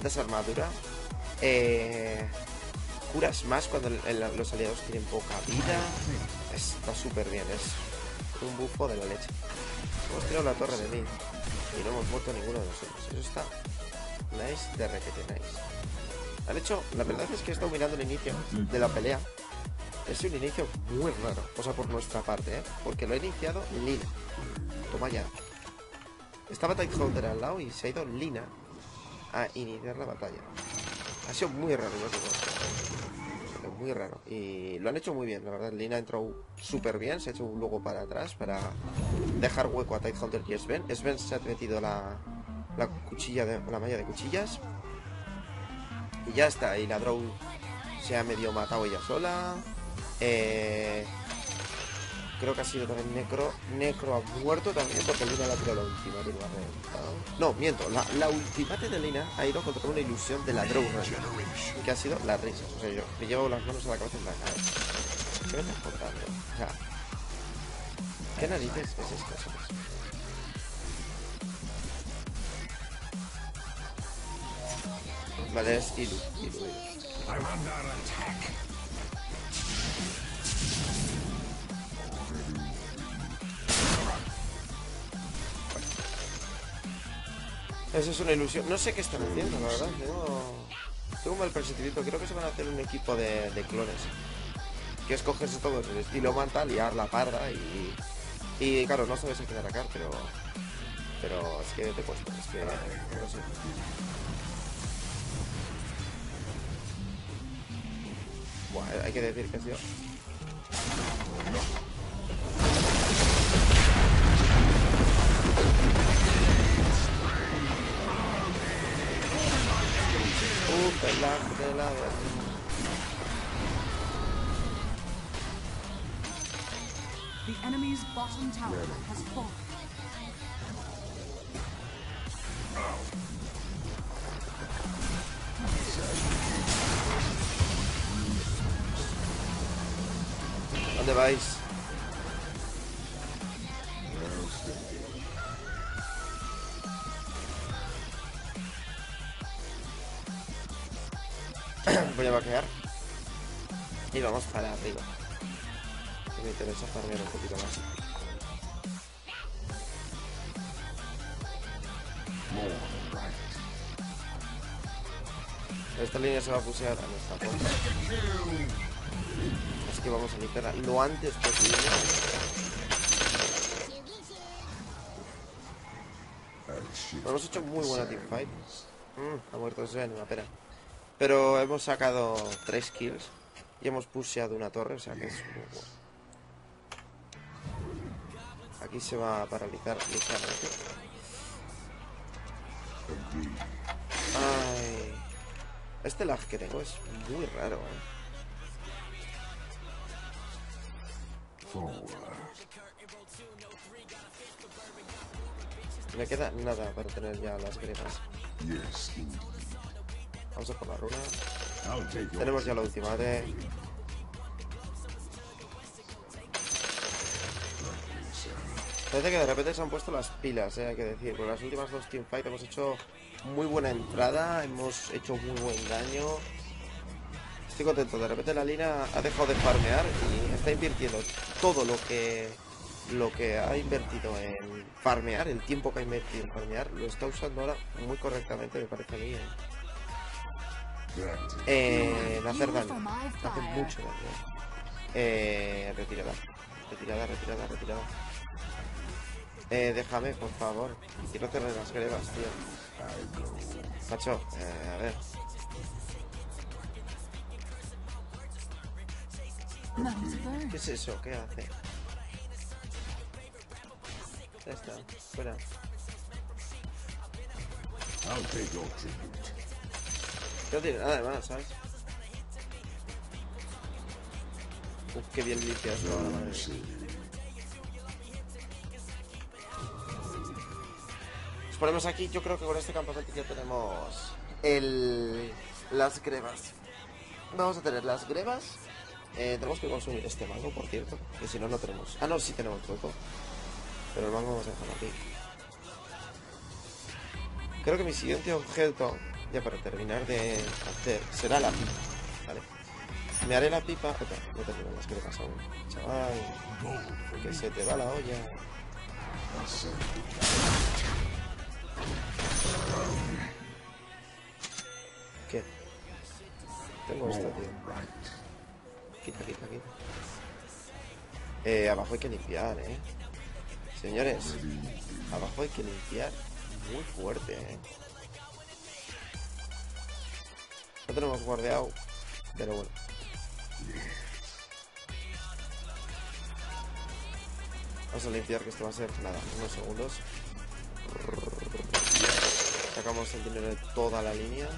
das armadura, curas más cuando los aliados tienen poca vida. Está súper bien, es un bufo de la leche. Hemos tirado la torre de mí y no hemos muerto ninguno de nosotros. Eso está nice de requete nice. Al hecho, la verdad es que he estado mirando el inicio de la pelea. Es un inicio muy raro, o sea, por nuestra parte, ¿eh? Porque lo ha iniciado Lina. Toma ya. Estaba Tidehunter al lado y se ha ido Lina a iniciar la batalla. Ha sido muy raro, yo creo. Muy raro. Y lo han hecho muy bien, la verdad. Lina ha entrado súper bien, se ha hecho un logo para atrás para dejar hueco a Tidehunter y Sven. Sven se ha metido la cuchilla, la malla de cuchillas. Y ya está. Y la Drow se ha medio matado ella sola. Creo que ha sido también Necro. Necro ha muerto también porque Lina la tiró la última. No, miento. La ultimate de Lina ha ido contra una ilusión de la Drow Ranger, que ha sido las risas. O sea, yo me llevo las manos a la cabeza en la cabeza. ¿Qué me estás contando? O sea, ¿qué narices es esto? Vale, es Ilu. Eso es una ilusión. No sé qué están haciendo, la verdad. Tengo un mal presentimiento. Creo que se van a hacer un equipo de clones. Que escogerse todos el estilo Manta, liar la parda y... Y claro, no sabes a quién atacar, pero... Pero es que te cuesta, es que... No sé. Bueno, hay que decir que ha sido... The enemy's bottom tower has fallen. ¿Dónde vais? Voy a vaquear y vamos para arriba. Me interesa farmear un poquito más. Esta línea se va a pusear a nuestra puerta. Así que vamos a limpiarla lo antes posible. Hemos hecho muy buena teamfight. Ha muerto Sven, una pena. Pero hemos sacado 3 kills y hemos pusheado una torre, o sea que es muy bueno. Aquí se va a paralizar ligeramente. Ay. Este lag que tengo es muy raro, Me queda nada para tener ya las grietas. Vamos a por la runa. Tenemos ya la última de... Parece que de repente se han puesto las pilas, hay que decir. Con las últimas 2 teamfights hemos hecho muy buena entrada, hemos hecho muy buen daño. Estoy contento, de repente la Lina ha dejado de farmear y está invirtiendo todo lo que ha invertido en farmear, el tiempo que ha invertido en farmear, lo está usando ahora muy correctamente, me parece a mí. Hacer daño, hace mucho daño. Retirada. Déjame, por favor. Quiero hacerle las grebas, tío. Macho, a ver. ¿Qué es eso? ¿Qué hace? Ya está, fuera. No tiene nada de malo, ¿sabes? Uf, qué bien limpias lo ahora, madre. Os ponemos aquí. Yo creo que con este campamento ya tenemos las grebas. Vamos a tener las grebas. Tenemos que consumir este mango, por cierto, que si no, no tenemos. Ah, no, sí tenemos truco. Pero el mango vamos a dejar aquí. Creo que mi siguiente objeto, ya para terminar de hacer, será la pipa. Vale. Me haré la pipa. Opa, no termino las grebas aún. Chaval, que se te va la olla. ¿Qué? Tengo esta, tío. Quita, quita, quita. Abajo hay que limpiar, Señores, abajo hay que limpiar muy fuerte, No tenemos guardeado, pero bueno. Vamos a limpiar, que esto va a ser nada, unos segundos. Sacamos el dinero de toda la línea.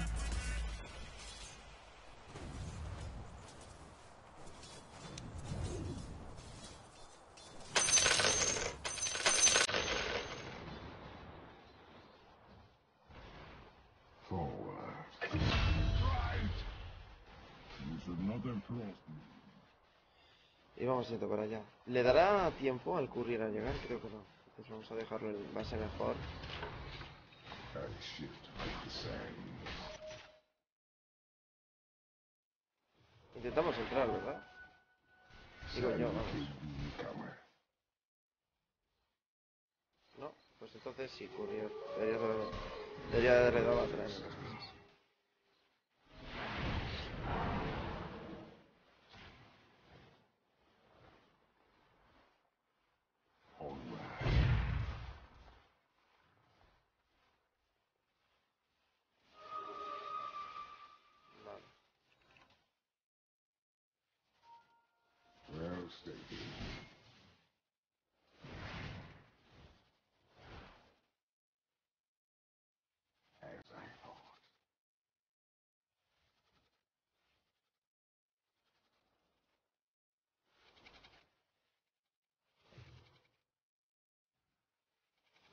Y vamos a ir para allá. ¿Le dará tiempo al courier a llegar? Creo que no. Entonces vamos a dejarlo en base mejor. Intentamos entrar, ¿verdad? Digo yo, vamos. No, pues entonces sí, courier. Debería haberle dado atrás.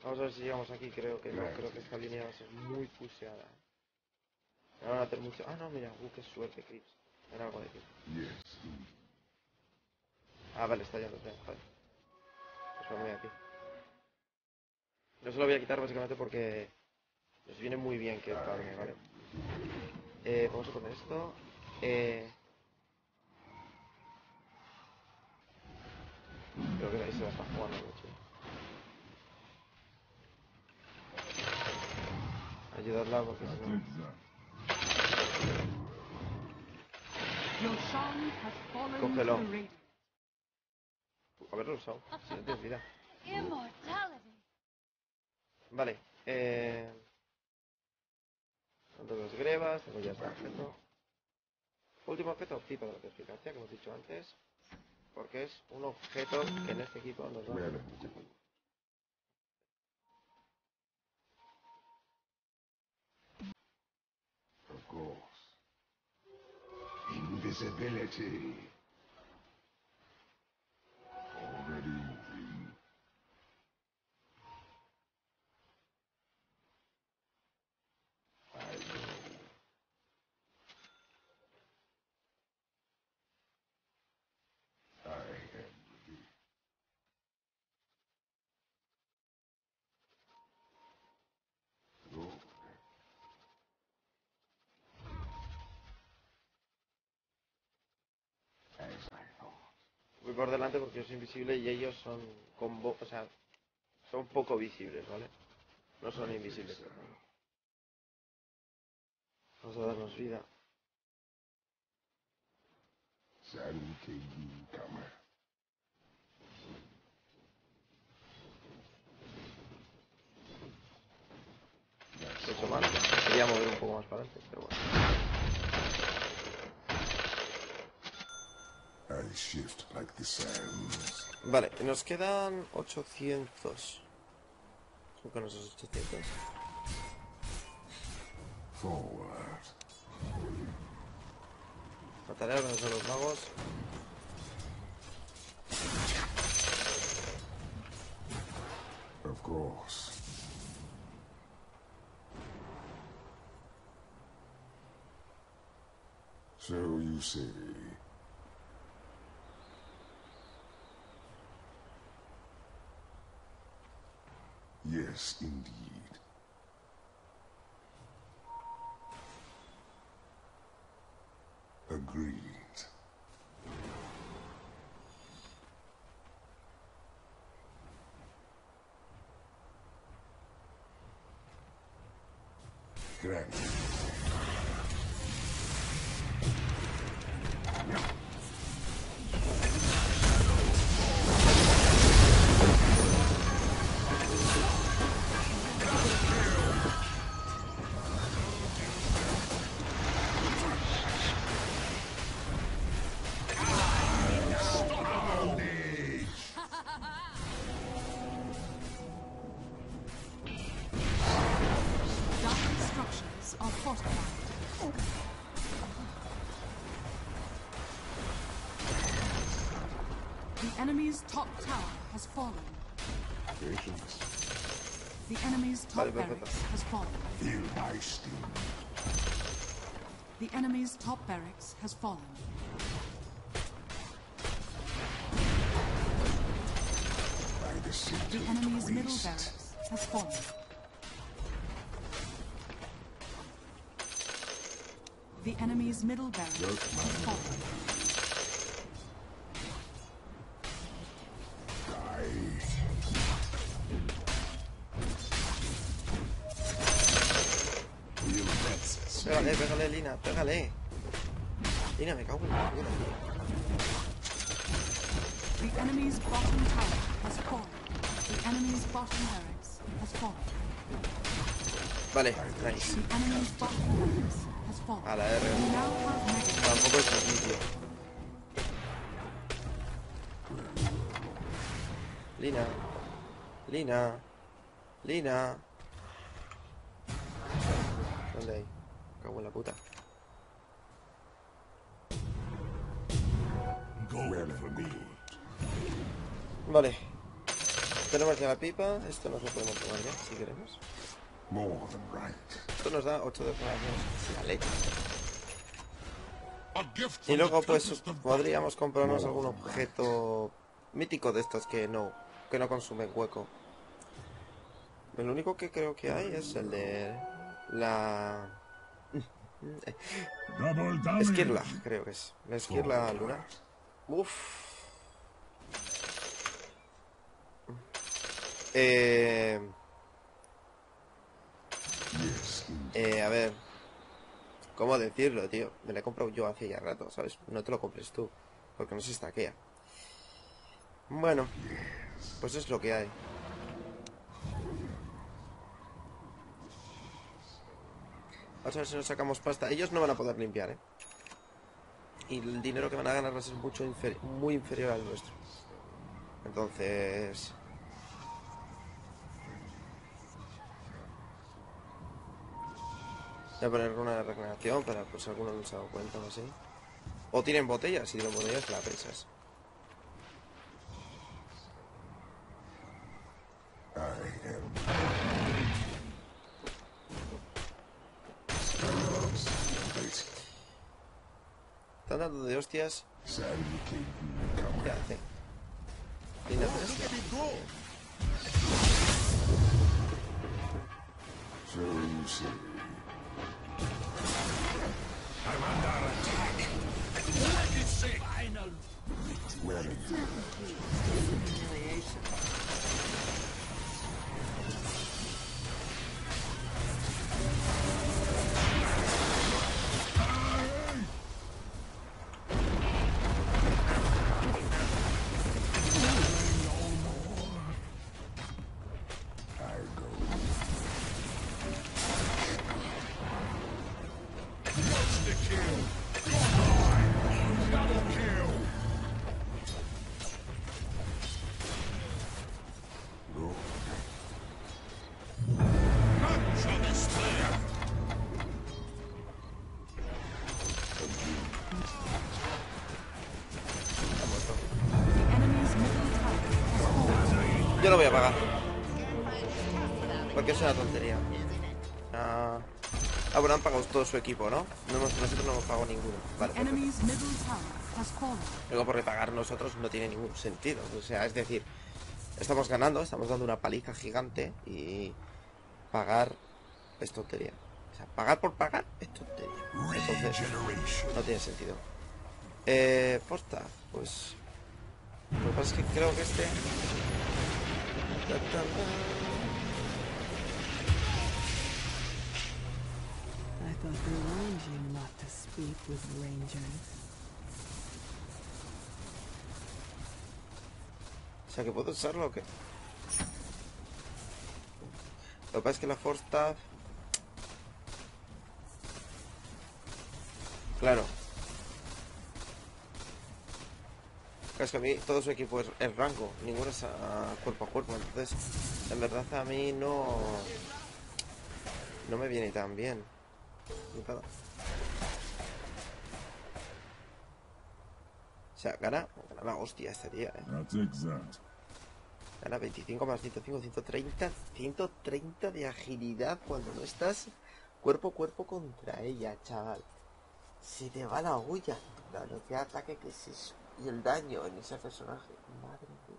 Vamos a ver si llegamos aquí. Creo que esta línea va a ser muy puseada. Me van a hacer mucho. Ah, no, mira, qué suerte, Crips. Era algo de aquí. Ah, vale, está ya lo tengo. Vale. Pues me voy aquí. No se lo voy a quitar básicamente porque nos viene muy bien que el cabrón, vale. Vamos a poner esto. Creo que ahí se la está jugando mucho. Ayudarla porque se me... Cógelo. Haberlo usado. Se me olvida. Vale. Tanto las grebas. Tengo ya este objeto. Último objeto. Pipa de la perspicacia, como he dicho antes. Porque es un objeto que en este equipo nos va a dar mucha culpa. Invisibility. Already moving. I know. I am ready. Go. Voy por delante porque yo soy invisible y ellos son combo, o sea, son poco visibles, ¿vale? No son invisibles. Vamos a darnos vida. Lo he hecho mal, quería mover un poco más para adelante, pero bueno. Vale, nos quedan 800. Creo que nos son 800. Mataré a los magos. So you see. Yes, indeed. Agreed. Granted. Top tower has fallen. The enemy's top barracks has fallen. Feel my steam. The enemy's top barracks has fallen. The enemy's middle barracks has fallen. The enemy's middle barracks has fallen. Pégale, pégale, Lina, pégale. Lina, me cago en la mierda. The enemy's bottom tower has fallen. The enemy's bottom barracks has fallen. Vale, nice. The enemy's bottom barracks has fallen. A la R. Tampoco es así, tío. Lina. Lina. Lina. ¿Dónde hay? Cago en la puta. Vale. Tenemos ya la pipa. Esto nos lo podemos tomar ya, si queremos. Esto nos da 8 de formación. Y luego pues podríamos comprarnos algún objeto mítico de estos que no consumen hueco. Pero lo único que creo que hay es el de la... Esquirla, creo que es. La esquirla lunar. Uff. A ver. ¿Cómo decirlo, tío? Me la he comprado yo hace ya rato, ¿sabes? No te lo compres tú, porque no se estaquea. Bueno, pues es lo que hay. Vamos a ver si nos sacamos pasta. Ellos no van a poder limpiar, ¿eh? Y el dinero que van a ganar va a ser mucho muy inferior al nuestro. Entonces... voy a poner una regeneración para por si alguno no se ha dado cuenta o así. O tienen botellas. Si tienen botellas, la pesas. Están dando de hostias. ¿Qué hace? Lina 3. Yo lo voy a pagar, porque es una tontería. habrán pagado todo su equipo, ¿no? Nosotros no hemos pagado ninguno. Vale, luego porque pagar nosotros no tiene ningún sentido. O sea, es decir, estamos ganando, estamos dando una paliza gigante y pagar es tontería. O sea, pagar por pagar es tontería. Entonces, no tiene sentido. Posta, pues... Lo que pasa es que creo que este... O sea, que puedo usarlo o qué. Lo que pasa es que la Force Tab... Claro. Es que a mí todo su equipo es rango, ninguno es cuerpo a cuerpo, entonces en verdad a mí no me viene tan bien. O sea, gana una hostia este día, Gana 25 más 105, 130, 130 de agilidad cuando no estás cuerpo a cuerpo contra ella, chaval. Se te va la olla. Claro, qué ataque que es eso. Y el daño en ese personaje. Madre mía.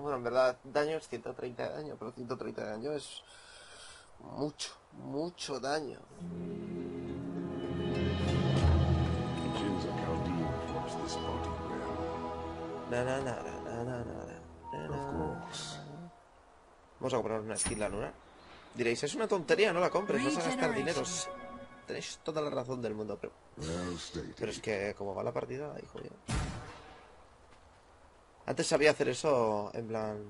Bueno, en verdad, daño es 130 de daño, pero 130 de daño es... mucho, mucho daño. Vamos a comprar una skin la luna. Diréis, es una tontería, no la compres, vas a gastar dineros. Tenéis toda la razón del mundo, pero es que como va la partida, hijo mío. Antes sabía hacer eso en plan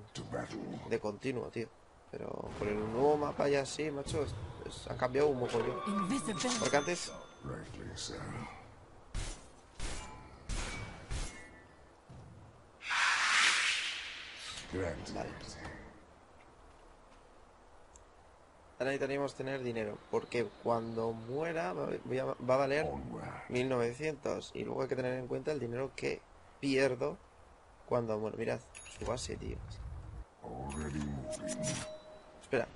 de continuo, tío. Pero por el nuevo mapa y así, macho, ha cambiado un mogollón. Porque antes... Vale. Ahora necesitaríamos tener dinero, porque cuando muera va a valer 1900. Y luego hay que tener en cuenta el dinero que pierdo cuando muero. Mirad, su base, tío. Espera.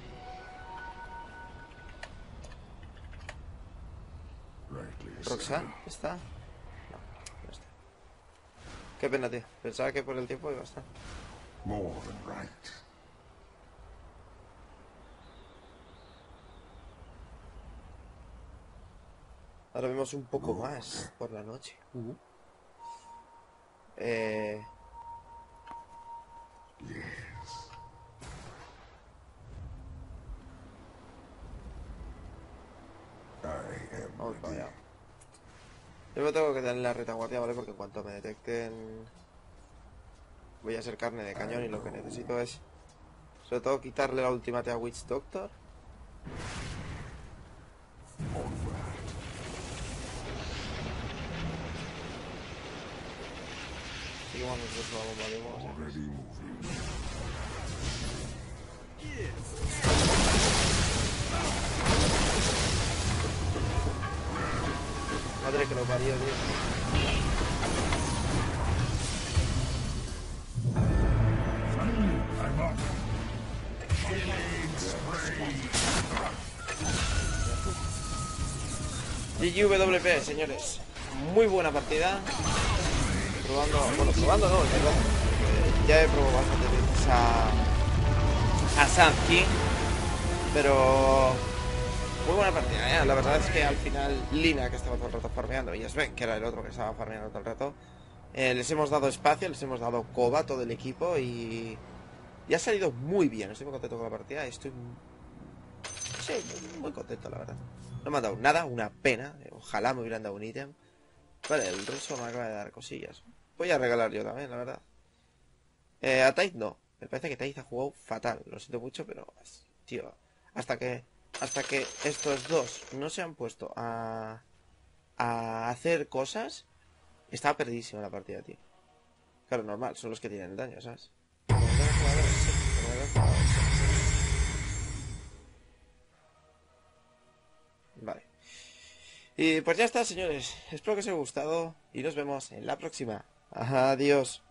¿Roxanne está? No, no está. Qué pena, tío. Pensaba que por el tiempo iba a estar. Ahora vemos un poco más por la noche. Vamos para allá. Yo me tengo que tener la retaguardia, ¿vale? Porque en cuanto me detecten... Voy a hacer carne de cañón y lo que necesito es... Sobre todo quitarle la ultimate a Witch Doctor. Madre que lo parió, tío. DWP, señores. Muy buena partida. Probando no, perdón. Ya he probado bastante veces a Sand King, pero muy buena partida, ¿eh? La verdad es que al final Lina, que estaba todo el rato farmeando, y Sven, que era el otro que estaba farmeando todo el rato, les hemos dado espacio, les hemos dado coba a todo el equipo y ha salido muy bien. Estoy muy contento con la partida, estoy sí, muy contento, la verdad. No me han dado nada, una pena, ojalá me hubieran dado un ítem. Vale, el ruso me acaba de dar cosillas. Voy a regalar yo también, la verdad. A Tide no. Me parece que Tide ha jugado fatal. Lo siento mucho, pero... Tío, hasta que estos dos no se han puesto a hacer cosas... Estaba perdidísima la partida, tío. Claro, normal. Son los que tienen el daño, ¿sabes? Vale. Y pues ya está, señores. Espero que os haya gustado y nos vemos en la próxima. Adiós.